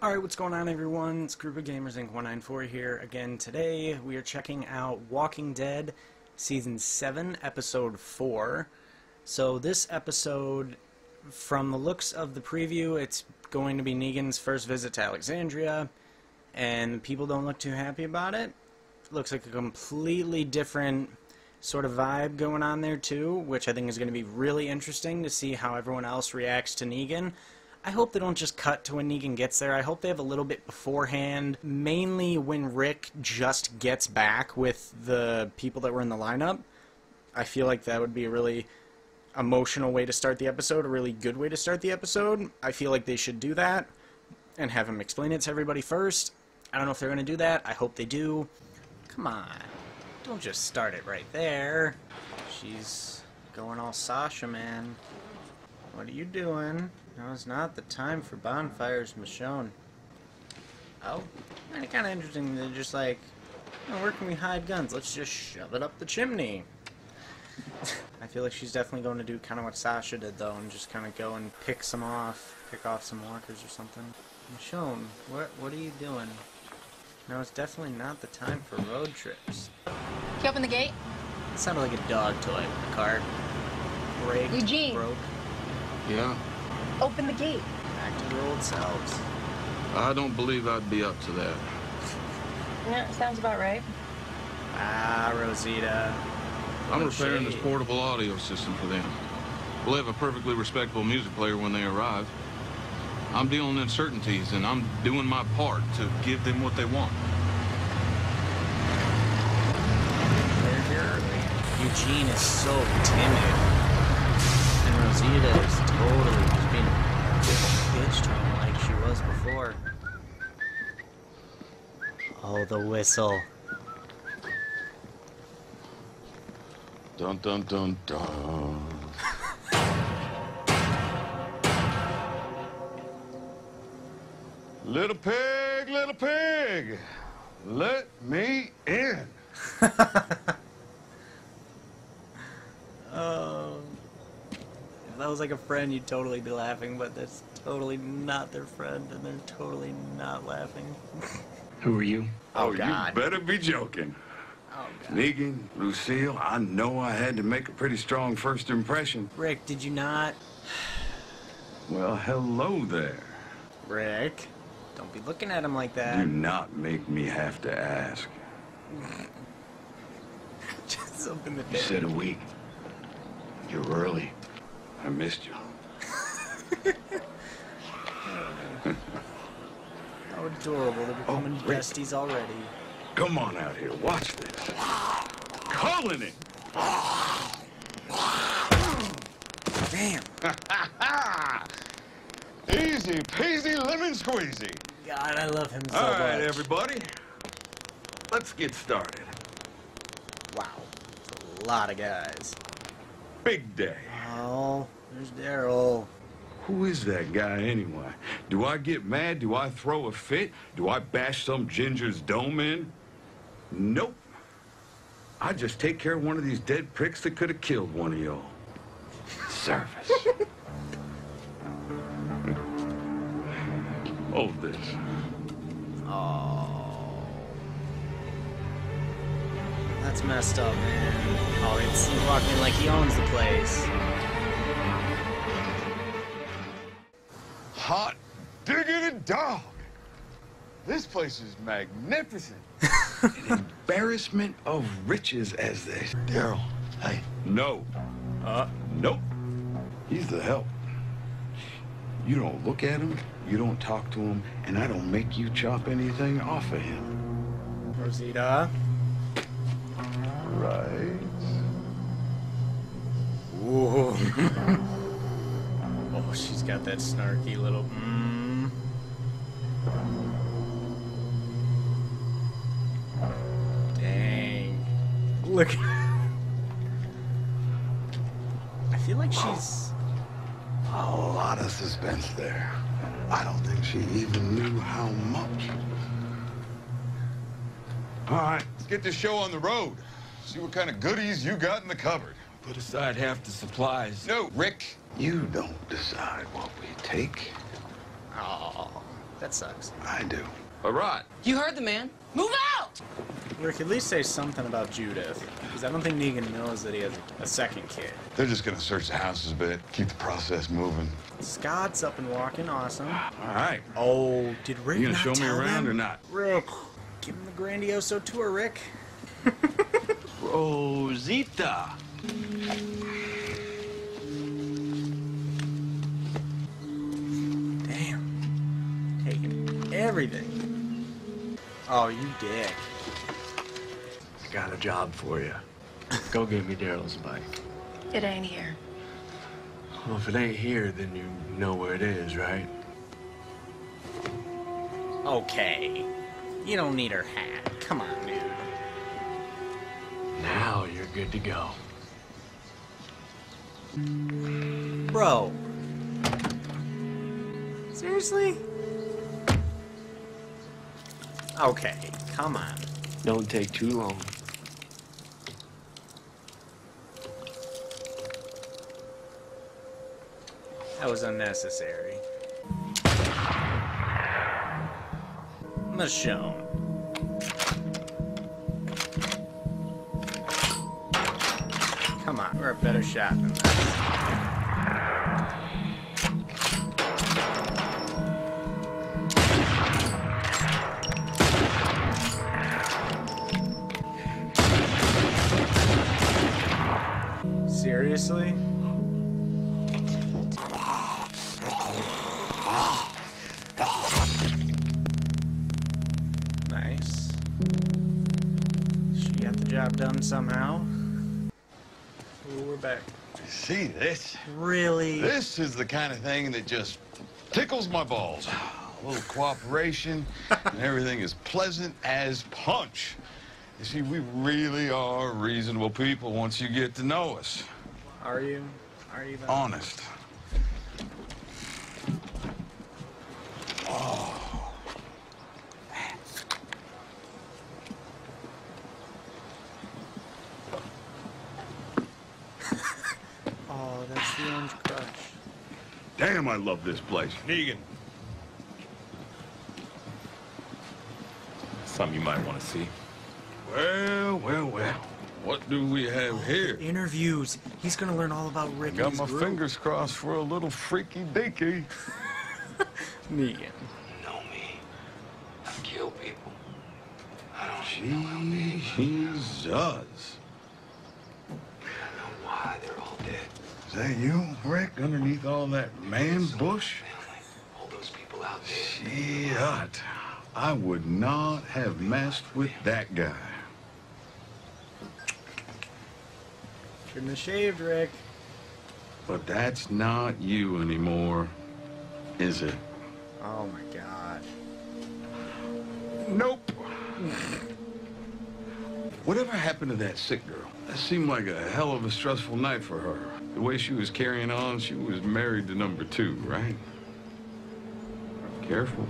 Alright, what's going on everyone? It's GroupOfGamersInc194 here. Again, today we are checking out Walking Dead Season 7, Episode 4. So this episode, from the looks of the preview, it's going to be Negan's first visit to Alexandria, and people don't look too happy about it. Looks like a completely different sort of vibe going on there too, which I think is going to be really interesting to see how everyone else reacts to Negan. I hope they don't just cut to when Negan gets there. I hope they have a little bit beforehand, mainly when Rick just gets back with the people that were in the lineup. I feel like that would be a really emotional way to start the episode, a really good way to start the episode. I feel like they should do that and have him explain it to everybody first. I don't know if they're going to do that. I hope they do. Come on. Don't just start it right there. She's going all Sasha, man. What are you doing? No, it's not the time for bonfires, Michonne. Oh, kind of interesting. They're just like, oh, where can we hide guns? Let's just shove it up the chimney. I feel like she's definitely going to do kind of what Sasha did, though, and just kind of go and pick off some walkers or something. Michonne, what are you doing? No, it's definitely not the time for road trips. Can you open the gate? It sounded like a dog toy with a cart. Break. Eugene. Broke. Yeah. Open the gate. Back to your old selves. I don't believe I'd be up to that. No, sounds about right. Ah, Rosita. I'm repairing this portable audio system for them. We'll have a perfectly respectable music player when they arrive. I'm dealing with uncertainties, and I'm doing my part to give them what they want. They're here early. Eugene is so timid. And Rosita is totally just being a bitch to him like she was before. Oh, the whistle. Dun dun dun dun. Little pig, little pig, let me in. Oh. If that was like a friend, you'd totally be laughing, but that's totally not their friend, and they're totally not laughing. Who are you? Oh, God. You better be joking. Oh, God. Negan, Lucille, I know I had to make a pretty strong first impression. Rick, did you not? Well, hello there. Rick, don't be looking at him like that. Do not make me have to ask. Just open the door. You said a week. You're early. I missed you. How adorable. They're becoming besties already. Come on out here. Watch this. Calling it. Damn. Easy peasy lemon squeezy. God, I love him so much. All right, everybody. Let's get started. Wow. That's a lot of guys. Big day. Oh, there's Daryl. Who is that guy anyway? Do I get mad? Do I throw a fit? Do I bash some ginger's dome in? Nope. I just take care of one of these dead pricks that could have killed one of y'all. Service. Hold this. Oh. That's messed up, man. Oh, he's walking like he owns the place. Hot diggity dog! This place is magnificent. An embarrassment of riches, as they say. Daryl, hey. No. Nope. He's the help. You don't look at him, you don't talk to him, and I don't make you chop anything off of him. Rosita. Right. Whoa. Oh, she's got that snarky little Dang. Look. I feel like she's... A lot of suspense there. I don't think she even knew how much. All right, let's get this show on the road. See what kind of goodies you got in the cupboard. Put aside half the supplies. No, Rick. You don't decide what we take. Oh. That sucks. I do. All right. You heard the man. Move out! Rick, at least say something about Judith, because I don't think Negan knows that he has a second kid. They're just going to search the houses a bit, keep the process moving. Scott's up and walking. Awesome. All right. Oh, did Rick not tell them? You going to show me around or not? Rick, give him the Grandioso tour, Rick. Rosita. Damn. Taking everything. Oh, you dick. I got a job for you. Go get me Daryl's bike. It ain't here. Well, if it ain't here, then you know where it is, right? Okay. You don't need her hat. Come on, dude. Now you're good to go. Bro. Seriously? Okay, come on. Don't take too long. That was unnecessary. Michonne. Come on, we're a better shot than that. Seriously? Nice. She got the job done somehow. Ooh, we're back. See this? Really? This is the kind of thing that just tickles my balls. A little cooperation and everything is pleasant as punch. You see, we really are reasonable people once you get to know us. Are you? Are you though? Honest. Oh. Oh, that's the orange crush. Damn, I love this place. Negan. Something you might want to see. Well, well, well. What do we have here? Interviews. He's gonna learn all about Rick. Got my fingers crossed for a little freaky deaky. Negan. You know me. I kill people. I don't know how many. Jesus. I don't know why they're all dead. Is that you, Rick? Underneath all that man bush? All those people out there. Shit. I would not have messed with that guy. Shouldn't have shaved, Rick. But that's not you anymore, is it? Oh my God. Nope. Whatever happened to that sick girl? That seemed like a hell of a stressful night for her. The way she was carrying on, she was married to #2, right? Careful.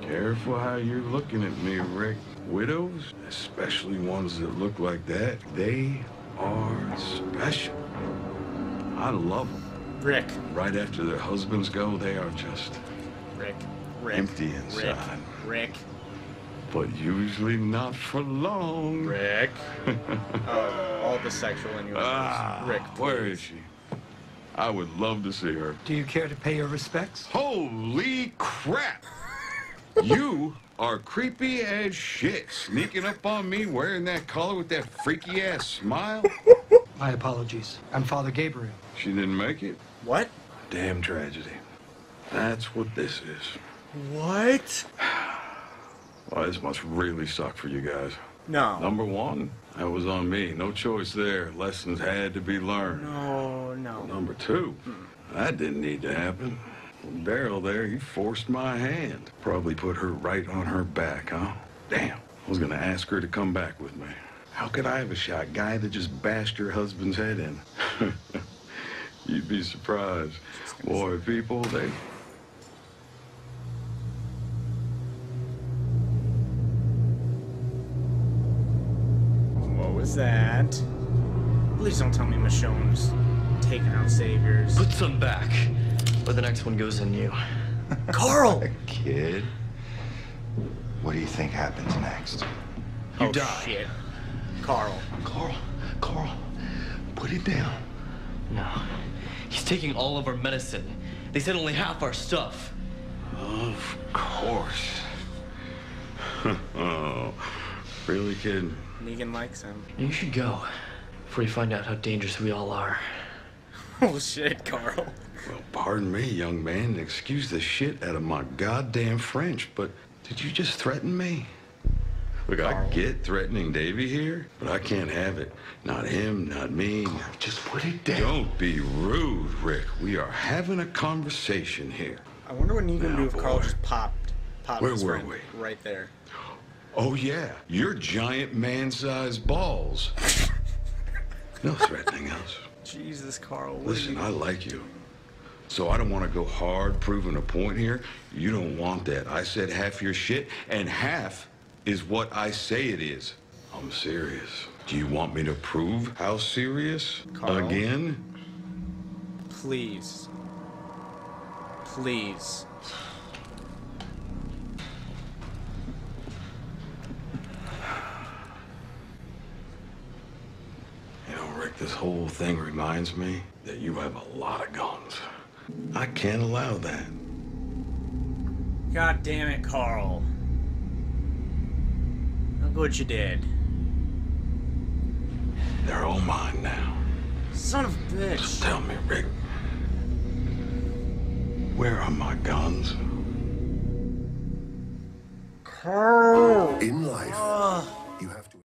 Careful how you're looking at me, Rick. Widows, especially ones that look like that, they are special. I love them. Rick. Right after their husbands go, they are just Rick. Empty inside. Rick. But usually not for long. Rick. Oh, all the sexual innuendos. Ah, Rick, please. Where is she? I would love to see her. Do you care to pay your respects? Holy crap! You are creepy as shit, sneaking up on me, wearing that collar with that freaky-ass smile. My apologies. I'm Father Gabriel. She didn't make it? What? Damn tragedy. That's what this is. What? Well, this must really suck for you guys. No. #1, that was on me. No choice there. Lessons had to be learned. No. #2, that didn't need to happen. Daryl there, he forced my hand. Probably put her right on her back, huh? Damn, I was gonna ask her to come back with me. How could I have a shot? Guy that just bashed your husband's head in. You'd be surprised. Boy, people, they... What was that? Please don't tell me Michonne's taking out saviors. Put some back. But the next one goes in you. Carl! Kid, what do you think happens next? You die. Shit. Carl, put it down. No, he's taking all of our medicine. They said only half our stuff. Of course. Oh, really, kid? Negan likes him. You should go before you find out how dangerous we all are. Oh, shit, Carl. Well, pardon me, young man. Excuse the shit out of my goddamn French, but did you just threaten me? Look, Carl. I get threatening Davy here, but I can't have it. Not him, not me. Carl, just put it down. Don't be rude, Rick. We are having a conversation here. I wonder what Negan would do if Carl just popped his friend. Where were we? Right there. Oh, yeah. Your giant man-sized balls. No threatening us. Jesus, Carl. Listen, I like you. So I don't want to go hard proving a point here. You don't want that. I said half your shit, and half is what I say it is. I'm serious. Do you want me to prove how serious? Carl, again? Please. Please. This whole thing reminds me that you have a lot of guns. I can't allow that. God damn it, Carl. Look what you did. They're all mine now. Son of a bitch. Just tell me, Rick. Where are my guns? Carl! In life.